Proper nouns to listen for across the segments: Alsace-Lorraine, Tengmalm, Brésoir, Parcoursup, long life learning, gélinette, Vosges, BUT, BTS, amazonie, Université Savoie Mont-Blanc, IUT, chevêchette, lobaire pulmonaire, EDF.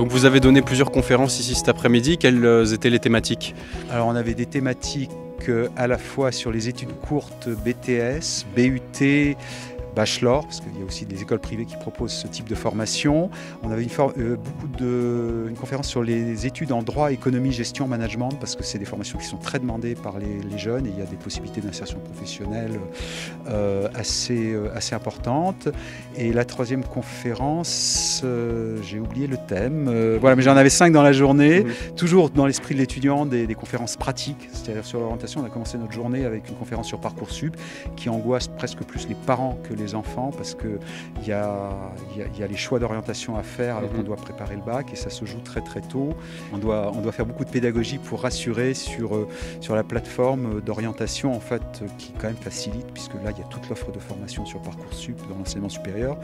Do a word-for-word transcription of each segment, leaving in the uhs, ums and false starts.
Donc vous avez donné plusieurs conférences ici cet après-midi. Quelles étaient les thématiques? Alors on avait des thématiques à la fois sur les études courtes B T S, B U T, bachelor, parce qu'il y a aussi des écoles privées qui proposent ce type de formation. On avait une, for euh, beaucoup de, une conférence sur les études en droit, économie, gestion, management, parce que c'est des formations qui sont très demandées par les, les jeunes et il y a des possibilités d'insertion professionnelle euh, assez, euh, assez importantes. Et la troisième conférence, euh, j'ai oublié le thème, euh, voilà, mais j'en avais cinq dans la journée, mmh. toujours dans l'esprit de l'étudiant, des, des conférences pratiques, c'est-à-dire sur l'orientation. On a commencé notre journée avec une conférence sur Parcoursup qui angoisse presque plus les parents que les les enfants, parce que il y a, y, a, y a les choix d'orientation à faire alors mmh. qu'on doit préparer le bac et ça se joue très très tôt. On doit, on doit faire beaucoup de pédagogie pour rassurer sur, sur la plateforme d'orientation en fait qui quand même facilite, puisque là il y a toute l'offre de formation sur Parcoursup dans l'enseignement supérieur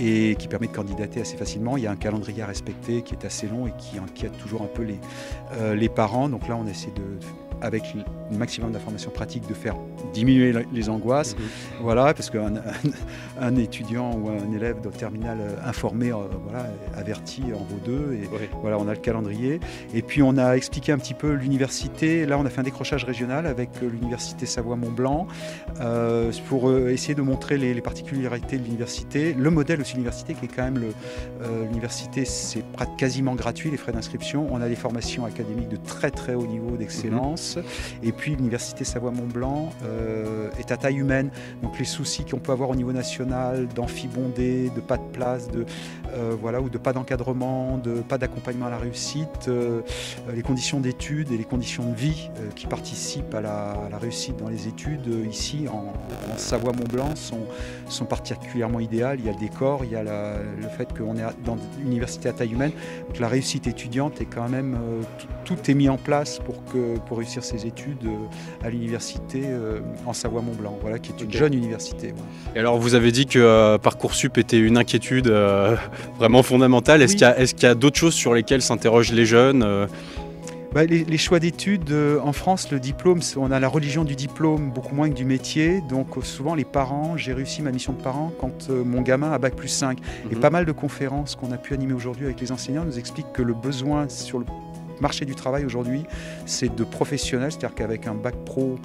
et qui permet de candidater assez facilement. Il y a un calendrier à respecter qui est assez long et qui inquiète toujours un peu les, euh, les parents. Donc là on essaie de avec le maximum d'informations pratiques, de faire diminuer les angoisses. Mmh. Voilà, parce qu'un un, un étudiant ou un élève de terminale informé, euh, voilà, averti en vaut deux. Et oui. Voilà, on a le calendrier. Et puis on a expliqué un petit peu l'université. Là, on a fait un décrochage régional avec l'Université Savoie Mont-Blanc euh, pour essayer de montrer les, les particularités de l'université. Le modèle aussi de l'université, qui est quand même l'université, euh, c'est quasiment gratuit, les frais d'inscription. On a des formations académiques de très très haut niveau d'excellence. Mmh. Et puis l'Université Savoie Mont-Blanc euh, est à taille humaine, donc les soucis qu'on peut avoir au niveau national d'amphibondés, de pas de place, de, euh, voilà, ou de pas d'encadrement, de pas d'accompagnement à la réussite, euh, les conditions d'études et les conditions de vie euh, qui participent à la, à la réussite dans les études euh, ici en, en Savoie Mont-Blanc sont, sont particulièrement idéales. Il y a le décor, il y a la, le fait qu'on est dans une université à taille humaine, donc la réussite étudiante est quand même, euh, tout, tout est mis en place pour, que, pour réussir ses études à l'université en Savoie-Mont-Blanc, voilà, qui est une okay. jeune université. Ouais. Et alors vous avez dit que euh, Parcoursup était une inquiétude euh, vraiment fondamentale. Est-ce oui. qu'il y a, est-ce qu'il y a d'autres choses sur lesquelles s'interrogent les jeunes euh... Bah, les, les choix d'études, euh, en France, le diplôme, on a la religion du diplôme, beaucoup moins que du métier. Donc souvent les parents, j'ai réussi ma mission de parent quand euh, mon gamin a bac plus cinq. Mm-hmm. Et pas mal de conférences qu'on a pu animer aujourd'hui avec les enseignants nous expliquent que le besoin sur le marché du travail aujourd'hui, c'est de professionnels, c'est-à-dire qu'avec un bac pro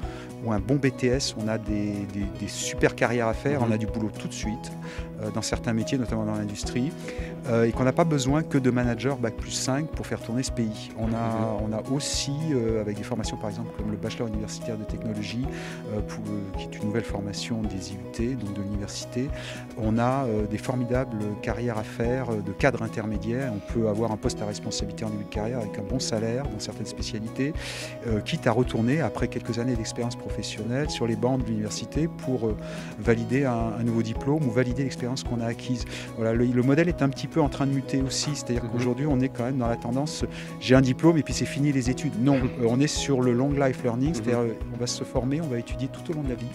ou un bon B T S, on a des, des, des super carrières à faire, mmh. on a du boulot tout de suite euh, dans certains métiers, notamment dans l'industrie, euh, et qu'on n'a pas besoin que de managers bac plus cinq pour faire tourner ce pays. On a, on a aussi, euh, avec des formations par exemple comme le bachelor universitaire de technologie, euh, pour, euh, qui est une nouvelle formation des I U T, donc de l'université, on a euh, des formidables carrières à faire euh, de cadres intermédiaires. On peut avoir un poste à responsabilité en début de carrière avec un bon salaire dans certaines spécialités, euh, quitte à retourner après quelques années d'expérience professionnelle sur les bancs de l'université pour euh, valider un, un nouveau diplôme ou valider l'expérience qu'on a acquise. Voilà, le, le modèle est un petit peu en train de muter aussi, c'est-à-dire mmh. qu'aujourd'hui on est quand même dans la tendance j'ai un diplôme et puis c'est fini les études. Non, mmh. euh, on est sur le long life learning, c'est-à-dire euh, on va se former, on va étudier tout au long de la vie.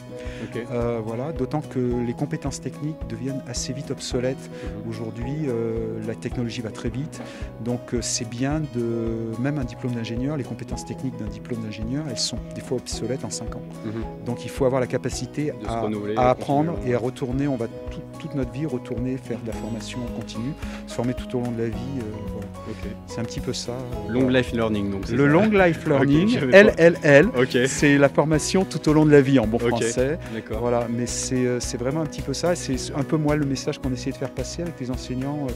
Okay. Euh, voilà, d'autant que les compétences techniques deviennent assez vite obsolètes. Mmh. Aujourd'hui, euh, la technologie va très vite, donc euh, c'est bien de même un diplôme d'ingénieur, les compétences techniques d'un diplôme d'ingénieur, elles sont des fois obsolètes en cinq ans. Mmh. Donc il faut avoir la capacité à, à apprendre et à retourner. On va tout, toute notre vie retourner, faire de la formation continue, se former tout au long de la vie. Euh, voilà. Okay. C'est un petit peu ça. Euh, long life learning. Donc, le ça. long life learning, okay, L L L, okay. c'est la formation tout au long de la vie en bon okay. français. Voilà, mais c'est vraiment un petit peu ça. C'est un peu moi le message qu'on essayait de faire passer avec les enseignants,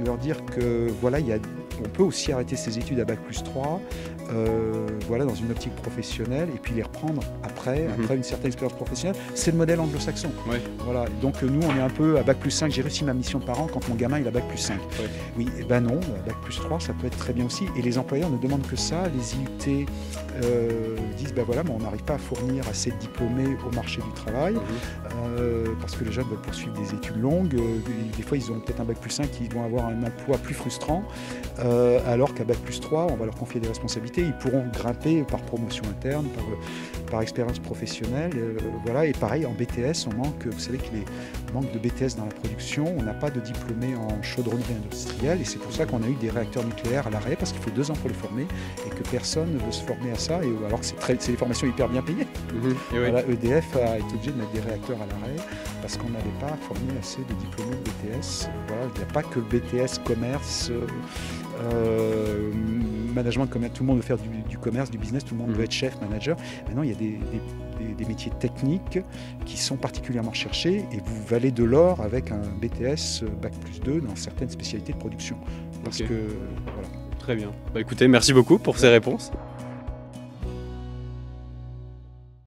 euh, leur dire que voilà, il y a, on peut aussi arrêter ses études à bac plus trois, euh, voilà, dans une optique professionnelle, et puis les reprendre après, mm-hmm. après une certaine expérience professionnelle. C'est le modèle anglo-saxon. Ouais. Voilà. Donc nous, on est un peu à bac plus cinq, j'ai réussi ma mission de parent quand mon gamin il a bac plus cinq. Ouais. Oui, et ben non, bac plus trois, ça peut être très bien aussi. Et les employeurs ne demandent que ça. Les I U T euh, disent, ben voilà, mais on n'arrive pas à fournir assez de diplômés au marché du travail, mm-hmm. euh, parce que les jeunes veulent poursuivre des études longues. Des fois, ils ont peut-être un bac plus cinq, ils vont avoir un emploi plus frustrant. Euh, Euh, alors qu'à bac plus trois, on va leur confier des responsabilités, ils pourront grimper par promotion interne, par, par expérience professionnelle. Euh, voilà. Et pareil, en B T S, on manque, vous savez qu'il manque de B T S dans la production, on n'a pas de diplômés en chaudronnerie industrielle, et c'est pour ça qu'on a eu des réacteurs nucléaires à l'arrêt, parce qu'il faut deux ans pour les former, et que personne ne veut se former à ça, et, alors que c'est des formations hyper bien payées. Mmh, oui. Voilà, E D F a été obligé de mettre des réacteurs à l'arrêt, parce qu'on n'avait pas formé assez de diplômés de B T S. Voilà, il n'y a pas que le B T S commerce, euh, euh, management, comme tout le monde veut faire du, du commerce, du business, tout le monde mmh. veut être chef, manager. Maintenant, il y a des, des, des, des métiers techniques qui sont particulièrement recherchés et vous valez de l'or avec un B T S bac plus deux dans certaines spécialités de production. Parce okay. que, voilà. Très bien. Bah, écoutez, merci beaucoup pour ces réponses.